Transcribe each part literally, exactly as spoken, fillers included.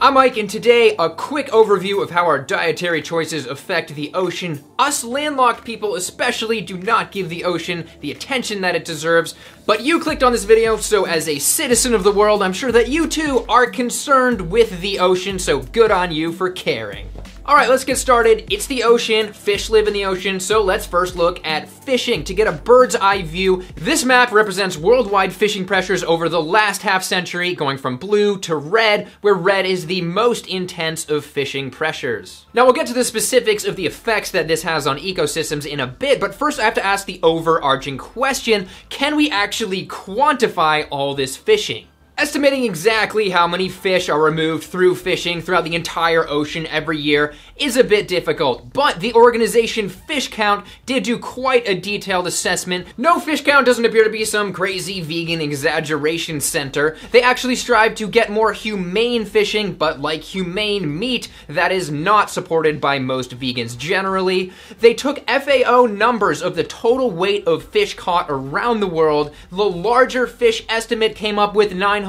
I'm Mike, and today a quick overview of how our dietary choices affect the ocean. Us landlocked people especially do not give the ocean the attention that it deserves, but you clicked on this video, so as a citizen of the world, I'm sure that you too are concerned with the ocean, so good on you for caring. All right, let's get started. It's the ocean, fish live in the ocean, so let's first look at fishing. To get a bird's eye view, this map represents worldwide fishing pressures over the last half century, going from blue to red, where red is the most intense of fishing pressures. Now we'll get to the specifics of the effects that this has on ecosystems in a bit, but first I have to ask the overarching question, can we actually quantify all this fishing? Estimating exactly how many fish are removed through fishing throughout the entire ocean every year is a bit difficult, but the organization Fish Count did do quite a detailed assessment. No, Fish Count doesn't appear to be some crazy vegan exaggeration center. They actually strive to get more humane fishing, but like humane meat, that is not supported by most vegans generally. They took F A O numbers of the total weight of fish caught around the world. The larger fish estimate came up with nine hundred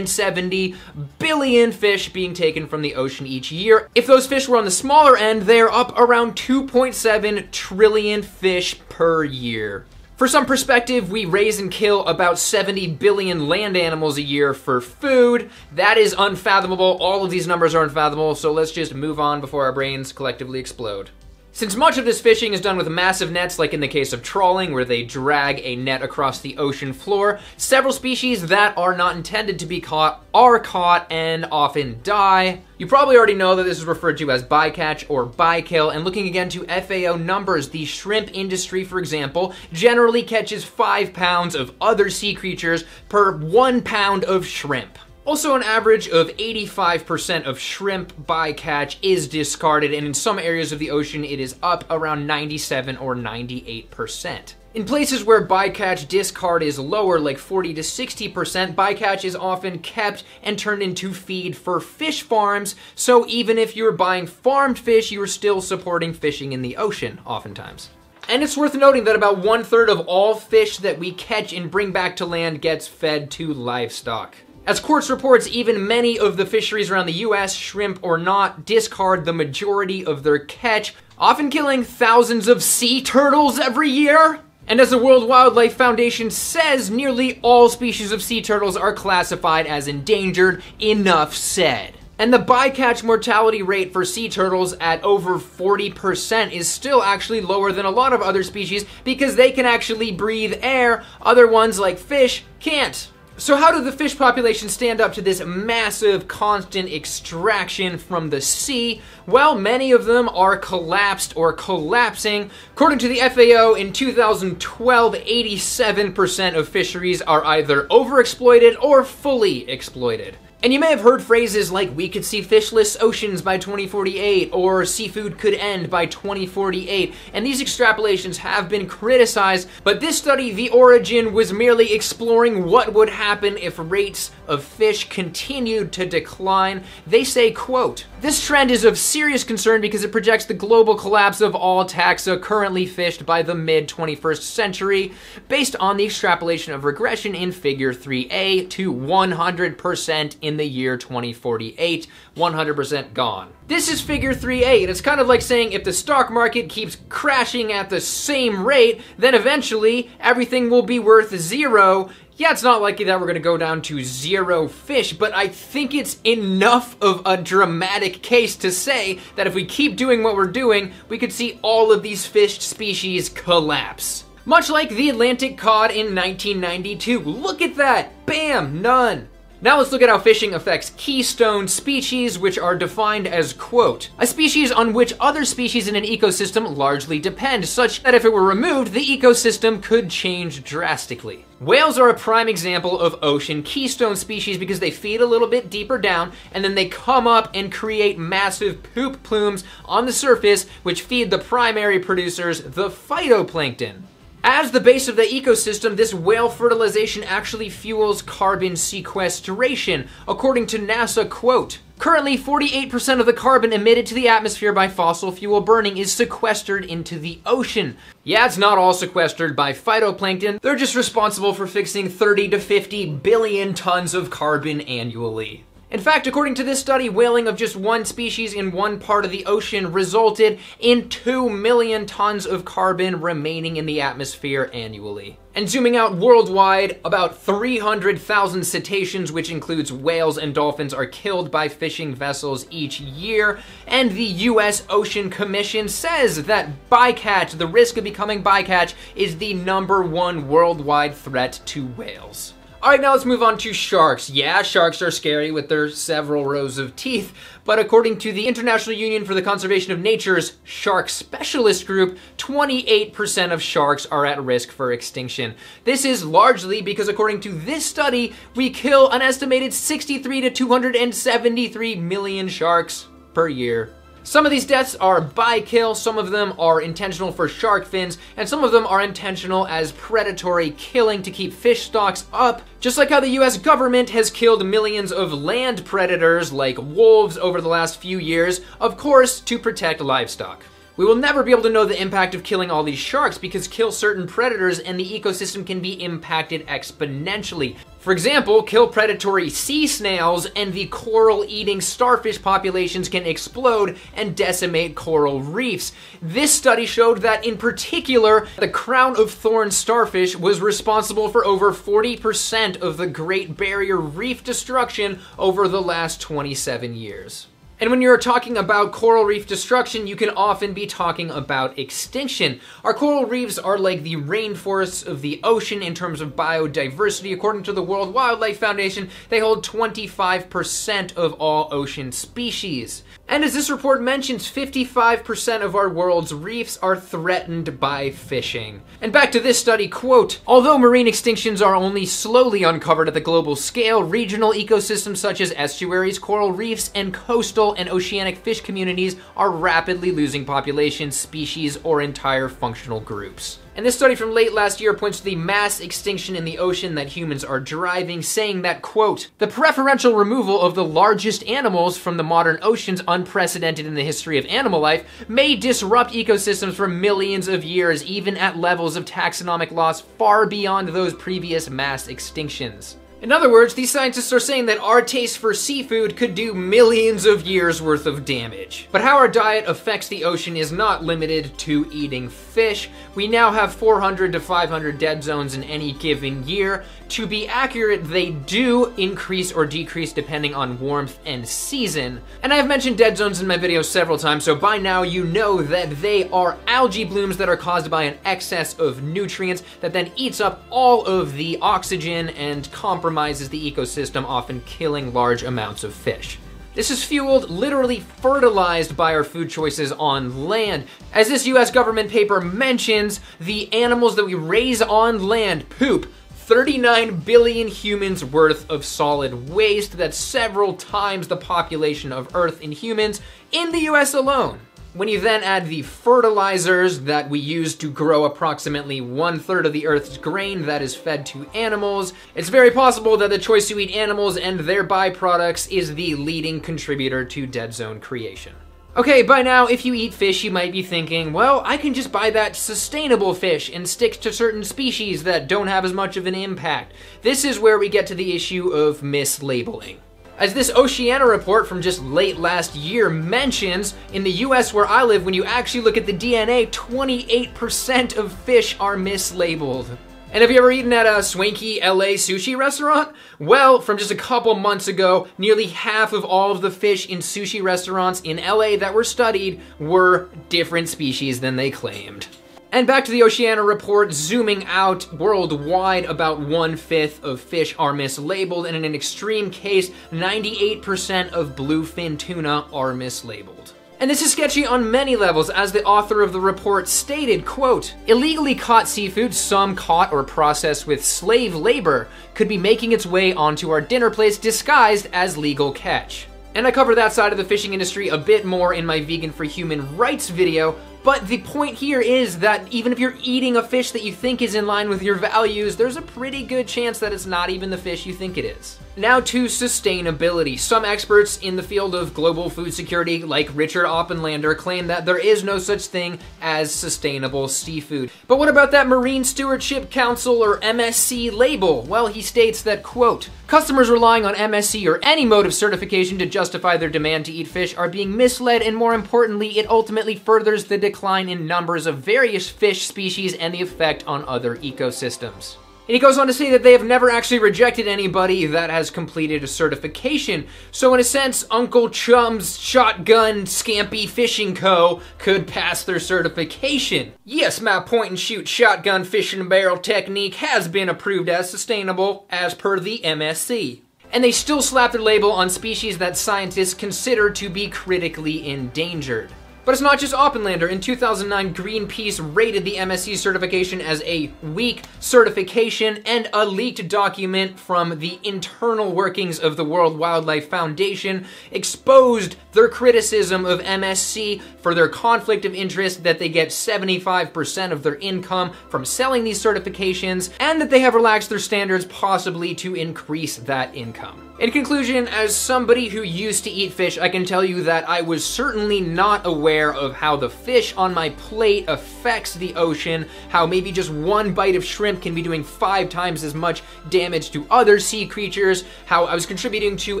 seventy billion fish being taken from the ocean each year. If those fish were on the smaller end, they're up around two point seven trillion fish per year. For some perspective, we raise and kill about seventy billion land animals a year for food. That is unfathomable. All of these numbers are unfathomable, so let's just move on before our brains collectively explode. Since much of this fishing is done with massive nets, like in the case of trawling, where they drag a net across the ocean floor, several species that are not intended to be caught are caught and often die. You probably already know that this is referred to as bycatch or bykill, and looking again to F A O numbers, the shrimp industry, for example, generally catches five pounds of other sea creatures per one pound of shrimp. Also, an average of eighty-five percent of shrimp bycatch is discarded, and in some areas of the ocean it is up around ninety-seven or ninety-eight percent. In places where bycatch discard is lower, like forty to sixty percent, bycatch is often kept and turned into feed for fish farms, so even if you were buying farmed fish, you were still supporting fishing in the ocean, oftentimes. And it's worth noting that about one third of all fish that we catch and bring back to land gets fed to livestock. As Quartz reports, even many of the fisheries around the U S, shrimp or not, discard the majority of their catch, often killing thousands of sea turtles every year. And as the World Wildlife Foundation says, nearly all species of sea turtles are classified as endangered, enough said. And the bycatch mortality rate for sea turtles at over forty percent is still actually lower than a lot of other species because they can actually breathe air. Other ones, like fish, can't. So how did the fish population stand up to this massive constant extraction from the sea? Well, many of them are collapsed or collapsing. According to the F A O, in two thousand twelve, eighty-seven percent of fisheries are either overexploited or fully exploited. And you may have heard phrases like, we could see fishless oceans by twenty forty-eight, or seafood could end by twenty forty-eight, and these extrapolations have been criticized, but this study, The Origin, was merely exploring what would happen if rates of fish continued to decline. They say, quote, "This trend is of serious concern because it projects the global collapse of all taxa currently fished by the mid twenty-first century, based on the extrapolation of regression in Figure three A to one hundred percent in the year twenty forty-eight, one hundred percent gone." This is Figure three A, and it's kind of like saying if the stock market keeps crashing at the same rate, then eventually everything will be worth zero. Yeah, it's not likely that we're gonna go down to zero fish, but I think it's enough of a dramatic case to say that if we keep doing what we're doing, we could see all of these fish species collapse. Much like the Atlantic cod in nineteen ninety-two. Look at that, bam, none. Now let's look at how fishing affects keystone species, which are defined as, quote, "a species on which other species in an ecosystem largely depend, such that if it were removed, the ecosystem could change drastically." Whales are a prime example of ocean keystone species because they feed a little bit deeper down, and then they come up and create massive poop plumes on the surface, which feed the primary producers, the phytoplankton. As the base of the ecosystem, this whale fertilization actually fuels carbon sequestration. According to NASA, quote, "Currently, forty-eight percent of the carbon emitted to the atmosphere by fossil fuel burning is sequestered into the ocean." Yeah, it's not all sequestered by phytoplankton. They're just responsible for fixing thirty to fifty billion tons of carbon annually. In fact, according to this study, whaling of just one species in one part of the ocean resulted in two million tons of carbon remaining in the atmosphere annually. And zooming out worldwide, about three hundred thousand cetaceans, which includes whales and dolphins, are killed by fishing vessels each year. And the U S Ocean Commission says that bycatch, the risk of becoming bycatch, is the number one worldwide threat to whales. All right, now let's move on to sharks. Yeah, sharks are scary with their several rows of teeth, but according to the International Union for the Conservation of Nature's Shark Specialist Group, twenty-eight percent of sharks are at risk for extinction. This is largely because, according to this study, we kill an estimated sixty-three to two hundred seventy-three million sharks per year. Some of these deaths are by kill, some of them are intentional for shark fins, and some of them are intentional as predatory killing to keep fish stocks up, just like how the U S government has killed millions of land predators like wolves over the last few years, of course, to protect livestock. We will never be able to know the impact of killing all these sharks because kill certain predators and the ecosystem can be impacted exponentially. For example, kill predatory sea snails and the coral-eating starfish populations can explode and decimate coral reefs. This study showed that, in particular, the Crown of Thorns starfish was responsible for over forty percent of the Great Barrier Reef destruction over the last twenty-seven years. And when you're talking about coral reef destruction, you can often be talking about extinction. Our coral reefs are like the rainforests of the ocean in terms of biodiversity. According to the World Wildlife Foundation, they hold twenty-five percent of all ocean species. And as this report mentions, fifty-five percent of our world's reefs are threatened by fishing. And back to this study, quote, "Although marine extinctions are only slowly uncovered at the global scale, regional ecosystems such as estuaries, coral reefs, and coastal and oceanic fish communities are rapidly losing populations, species, or entire functional groups." And this study from late last year points to the mass extinction in the ocean that humans are driving, saying that, quote, "The preferential removal of the largest animals from the modern oceans, unprecedented in the history of animal life, may disrupt ecosystems for millions of years, even at levels of taxonomic loss far beyond those previous mass extinctions." In other words, these scientists are saying that our taste for seafood could do millions of years worth of damage. But how our diet affects the ocean is not limited to eating fish. We now have four hundred to five hundred dead zones in any given year. To be accurate, they do increase or decrease depending on warmth and season. And I've mentioned dead zones in my videos several times, so by now you know that they are algae blooms that are caused by an excess of nutrients that then eats up all of the oxygen and compromises compromises the ecosystem, often killing large amounts of fish. This is fueled, literally fertilized, by our food choices on land. As this U S government paper mentions, the animals that we raise on land poop thirty-nine billion humans worth of solid waste. That's several times the population of Earth in humans in the U S alone. When you then add the fertilizers that we use to grow approximately one third of the Earth's grain that is fed to animals, it's very possible that the choice to eat animals and their byproducts is the leading contributor to dead zone creation. Okay, by now, if you eat fish, you might be thinking, well, I can just buy that sustainable fish and stick to certain species that don't have as much of an impact. This is where we get to the issue of mislabeling. As this Oceana report from just late last year mentions, in the U S where I live, when you actually look at the D N A, twenty-eight percent of fish are mislabeled. And have you ever eaten at a swanky L A sushi restaurant? Well, from just a couple months ago, nearly half of all of the fish in sushi restaurants in L A that were studied were different species than they claimed. And back to the Oceana report, zooming out worldwide, about one-fifth of fish are mislabeled, and in an extreme case, ninety-eight percent of bluefin tuna are mislabeled. And this is sketchy on many levels. As the author of the report stated, quote, "Illegally caught seafood, some caught or processed with slave labor, could be making its way onto our dinner plates disguised as legal catch." And I cover that side of the fishing industry a bit more in my Vegan for Human Rights video, But the point here is that even if you're eating a fish that you think is in line with your values, there's a pretty good chance that it's not even the fish you think it is. Now to sustainability. Some experts in the field of global food security, like Richard Oppenlander, claim that there is no such thing as sustainable seafood. But what about that Marine Stewardship Council or M S C label? Well, he states that, quote, customers relying on M S C or any mode of certification to justify their demand to eat fish are being misled, and more importantly, it ultimately furthers the decline in numbers of various fish species and the effect on other ecosystems. And he goes on to say that they have never actually rejected anybody that has completed a certification. So in a sense, Uncle Chum's Shotgun Scampi Fishing Co. could pass their certification. Yes, my point and shoot shotgun fishing barrel technique has been approved as sustainable as per the M S C. And they still slap their label on species that scientists consider to be critically endangered. But it's not just Oppenlander. In two thousand nine, Greenpeace rated the M S C certification as a weak certification, and a leaked document from the internal workings of the World Wildlife Foundation exposed their criticism of M S C for their conflict of interest, that they get seventy-five percent of their income from selling these certifications, and that they have relaxed their standards possibly to increase that income. In conclusion, as somebody who used to eat fish, I can tell you that I was certainly not aware of how the fish on my plate affects the ocean, how maybe just one bite of shrimp can be doing five times as much damage to other sea creatures, how I was contributing to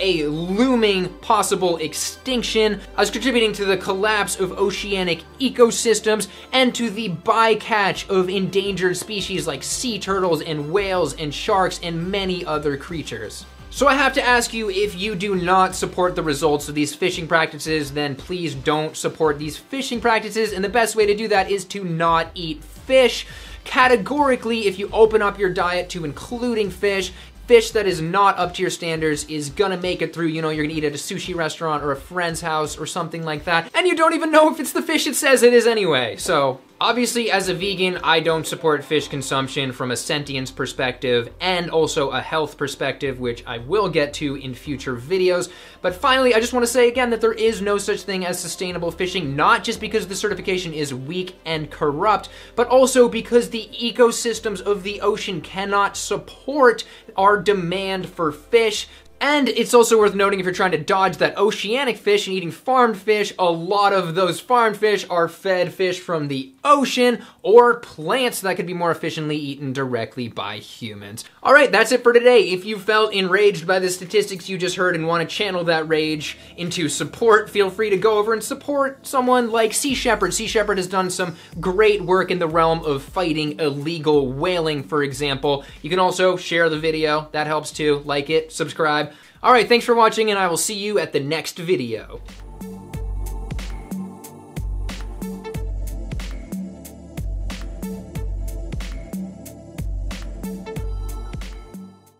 a looming possible extinction, I was contributing to the collapse of oceanic ecosystems, and to the bycatch of endangered species like sea turtles and whales and sharks and many other creatures. So I have to ask you, if you do not support the results of these fishing practices, then please don't support these fishing practices, and the best way to do that is to not eat fish. Categorically, if you open up your diet to including fish, fish that is not up to your standards is gonna make it through. You know, you're gonna eat at a sushi restaurant or a friend's house or something like that, and you don't even know if it's the fish it says it is anyway, so. Obviously, as a vegan, I don't support fish consumption from a sentience perspective and also a health perspective, which I will get to in future videos. But finally, I just want to say again that there is no such thing as sustainable fishing, not just because the certification is weak and corrupt, but also because the ecosystems of the ocean cannot support our demand for fish. And it's also worth noting, if you're trying to dodge that oceanic fish and eating farmed fish, a lot of those farmed fish are fed fish from the ocean or plants that could be more efficiently eaten directly by humans. All right, that's it for today. If you felt enraged by the statistics you just heard and want to channel that rage into support, feel free to go over and support someone like Sea Shepherd. Sea Shepherd has done some great work in the realm of fighting illegal whaling, for example. You can also share the video. That helps too. Like it, subscribe. All right, thanks for watching, and I will see you at the next video.